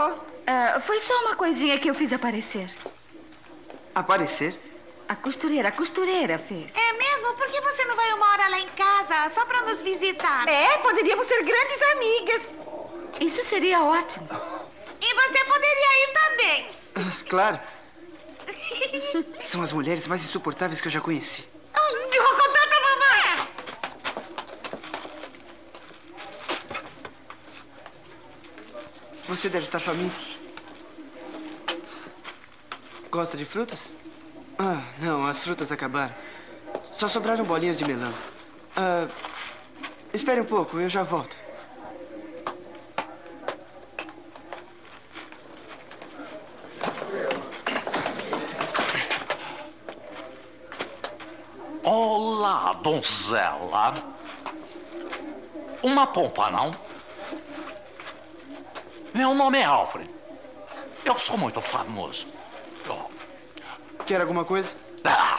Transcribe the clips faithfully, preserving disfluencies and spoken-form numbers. Oh. Uh, foi só uma coisinha que eu fiz aparecer. Aparecer? A costureira, a costureira fez. É mesmo? Por que você não vai uma hora lá em casa só pra nos visitar? É, poderíamos ser grandes amigas. Isso seria ótimo. E você poderia ir também. Ah, claro. São as mulheres mais insuportáveis que eu já conheci. Oh, eu vou contar pra mamãe. Você deve estar faminta. Gosta de frutas? Ah, não, as frutas acabaram. Só sobraram bolinhas de melão. Ah, espere um pouco, eu já volto. Olá, donzela. Uma pompa, não? Meu nome é Alfred. Eu sou muito famoso. Quer alguma coisa? Ah.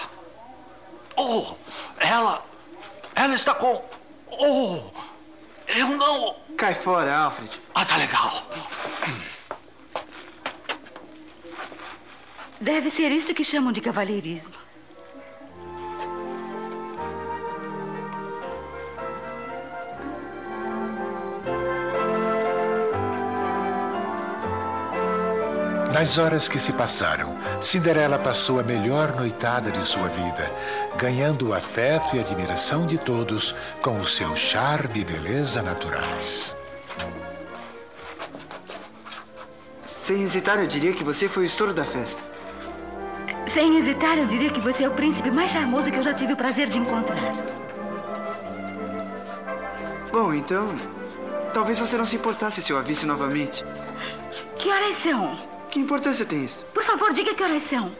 Oh, ela... Ela está com... Oh, eu não... Cai fora, Alfred. Ah, tá legal. Deve ser isso que chamam de cavalheirismo. Nas horas que se passaram, Cinderela passou a melhor noitada de sua vida, ganhando o afeto e admiração de todos com o seu charme e beleza naturais. Sem hesitar, eu diria que você foi o estouro da festa. Sem hesitar, eu diria que você é o príncipe mais charmoso que eu já tive o prazer de encontrar. Bom, então, talvez você não se importasse se eu a visse novamente. Que horas são? Que importância tem isso? Por favor, diga que horas são.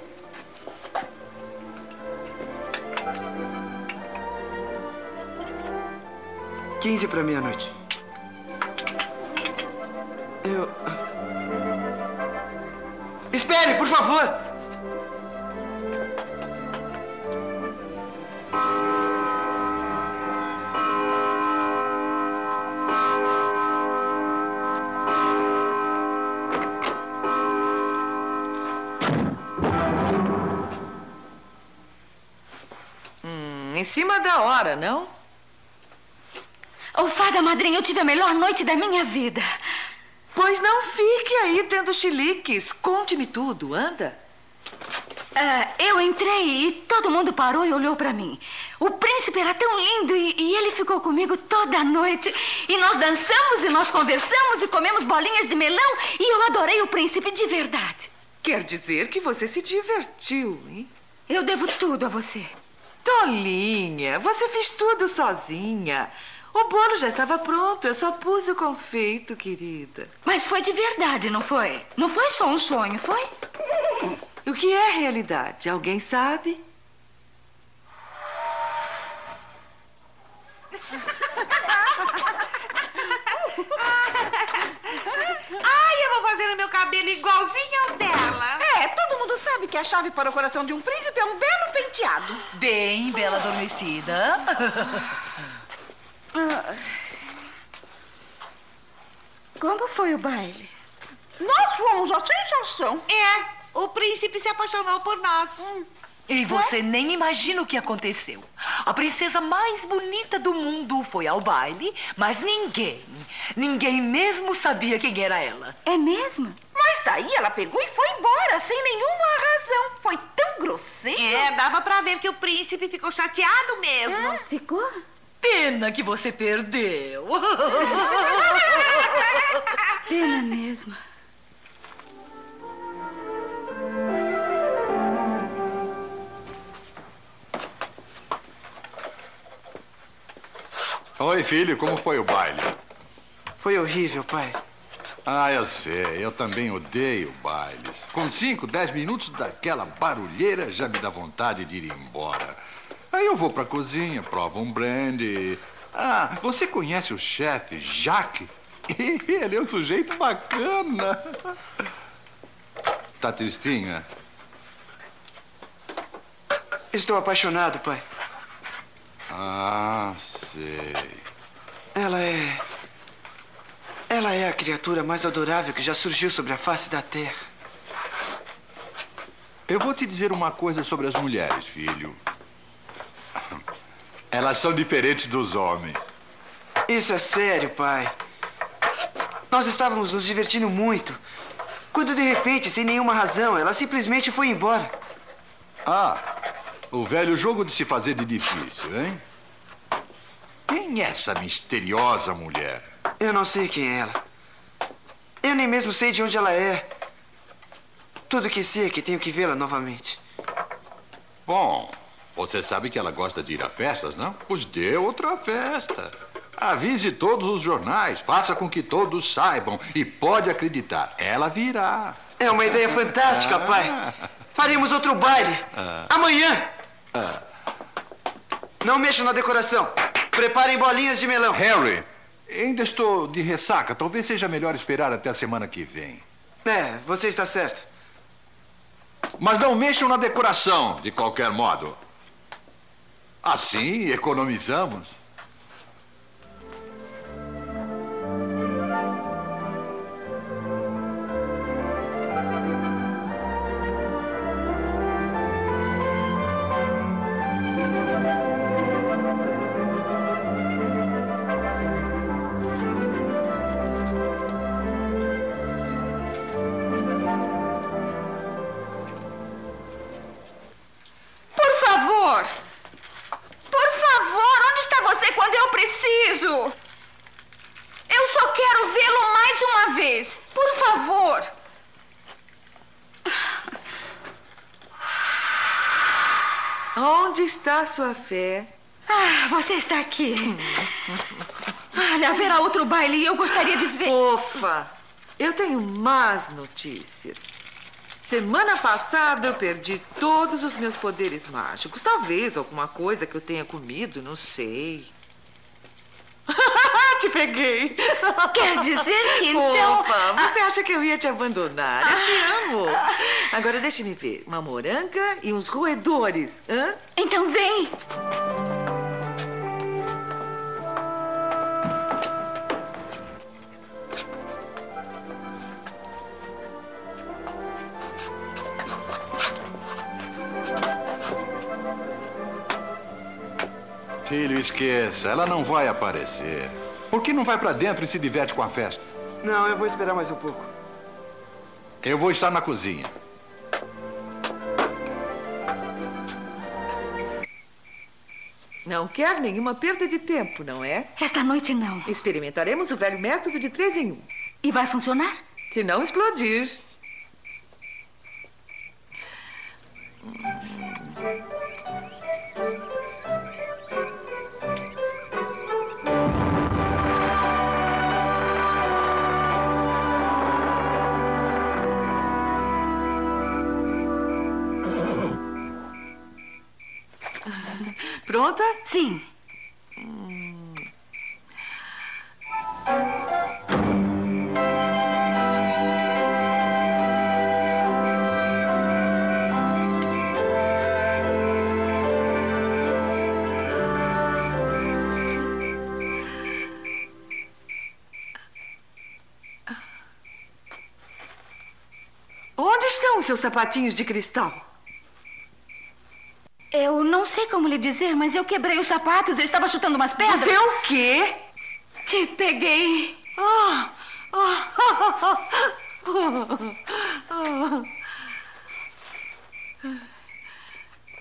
quinze para meia-noite. Eu... Espere, por favor! Em cima da hora, não? Oh, fada madrinha, eu tive a melhor noite da minha vida. Pois não fique aí tendo chiliques. Conte-me tudo, anda. Uh, eu entrei e todo mundo parou e olhou pra mim. O príncipe era tão lindo e, e ele ficou comigo toda a noite. E nós dançamos e nós conversamos e comemos bolinhas de melão. E eu adorei o príncipe de verdade. Quer dizer que você se divertiu, hein? Eu devo tudo a você. Tolinha, você fez tudo sozinha. O bolo já estava pronto, eu só pus o confeito, querida. Mas foi de verdade, não foi? Não foi só um sonho, foi? O que é realidade? Alguém sabe? Ai, eu vou fazer o meu cabelo igualzinho ao dela. É, todo mundo sabe que a chave para o coração de um príncipe é um belo penteado. Bem, bela adormecida. Como foi o baile? Nós fomos a sensação. É, o príncipe se apaixonou por nós. Hum. E você é? Nem imagina o que aconteceu. A princesa mais bonita do mundo foi ao baile, mas ninguém, ninguém mesmo sabia quem era ela. É mesmo? Mas daí ela pegou e foi embora, sem nenhuma razão. Foi tão grosseiro. É, dava pra ver que o príncipe ficou chateado mesmo. Ah, ficou? Pena que você perdeu. Pena mesmo. Oi, filho, como foi o baile? Foi horrível, pai. Ah, eu sei, eu também odeio bailes. Com cinco, dez minutos daquela barulheira já me dá vontade de ir embora. Aí eu vou pra cozinha, provo um brandy. Ah, você conhece o chefe, Jacques? Ele é um sujeito bacana. Tá tristinha? Estou apaixonado, pai. Ah, sei. Ela é... Ela é a criatura mais adorável que já surgiu sobre a face da Terra. Eu vou te dizer uma coisa sobre as mulheres, filho. Elas são diferentes dos homens. Isso é sério, pai. Nós estávamos nos divertindo muito, quando de repente, sem nenhuma razão, ela simplesmente foi embora. Ah, o velho jogo de se fazer de difícil, hein? Quem é essa misteriosa mulher? Eu não sei quem é ela. Eu nem mesmo sei de onde ela é. Tudo que sei é que tenho que vê-la novamente. Bom, você sabe que ela gosta de ir a festas, não? Pois dê outra festa. Avise todos os jornais, faça com que todos saibam. E pode acreditar, ela virá. É uma ideia fantástica, ah. pai. Faremos outro baile. Ah. Amanhã. Ah. Não mexam na decoração. Preparem bolinhas de melão. Harry, ainda estou de ressaca. Talvez seja melhor esperar até a semana que vem. É, você está certo. Mas não mexam na decoração, de qualquer modo. Assim economizamos. Onde está sua fé? Ah, você está aqui. Olha, haverá outro baile e eu gostaria de ver... Fofa, eu tenho más notícias. Semana passada eu perdi todos os meus poderes mágicos. Talvez alguma coisa que eu tenha comido, não sei. Te peguei. Quer dizer que Opa, então... você acha que eu ia te abandonar? Eu te amo. Agora deixe-me ver. Uma moranga e uns roedores. Hã? Então vem. Filho, esqueça. Ela não vai aparecer. Por que não vai pra dentro e se diverte com a festa? Não, eu vou esperar mais um pouco. Eu vou estar na cozinha. Não quer nenhuma perda de tempo, não é? Esta noite não. Experimentaremos o velho método de três em um. E vai funcionar? Se não explodir. Pronta? Sim. Hum. Onde estão os seus sapatinhos de cristal? Eu não sei como lhe dizer, mas eu quebrei os sapatos. Eu estava chutando umas pedras. Você o quê? Te peguei. Ah, ah, ah, ah, ah, ah.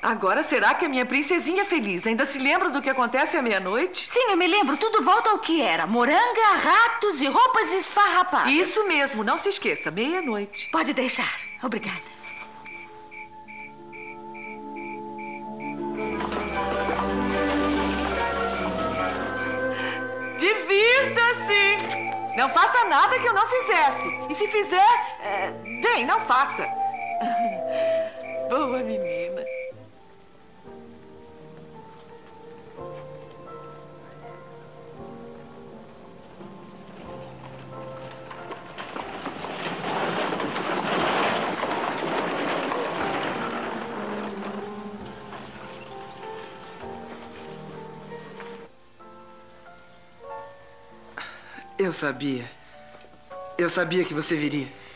Agora, será que a minha princesinha feliz ainda se lembra do que acontece à meia-noite? Sim, eu me lembro. Tudo volta ao que era. Moranga, ratos e roupas esfarrapadas. Isso mesmo. Não se esqueça. Meia-noite. Pode deixar. Obrigada. Divirta-se! Não faça nada que eu não fizesse. E se fizer, é, bem, não faça. Boa menina. Eu sabia. Eu sabia que você viria.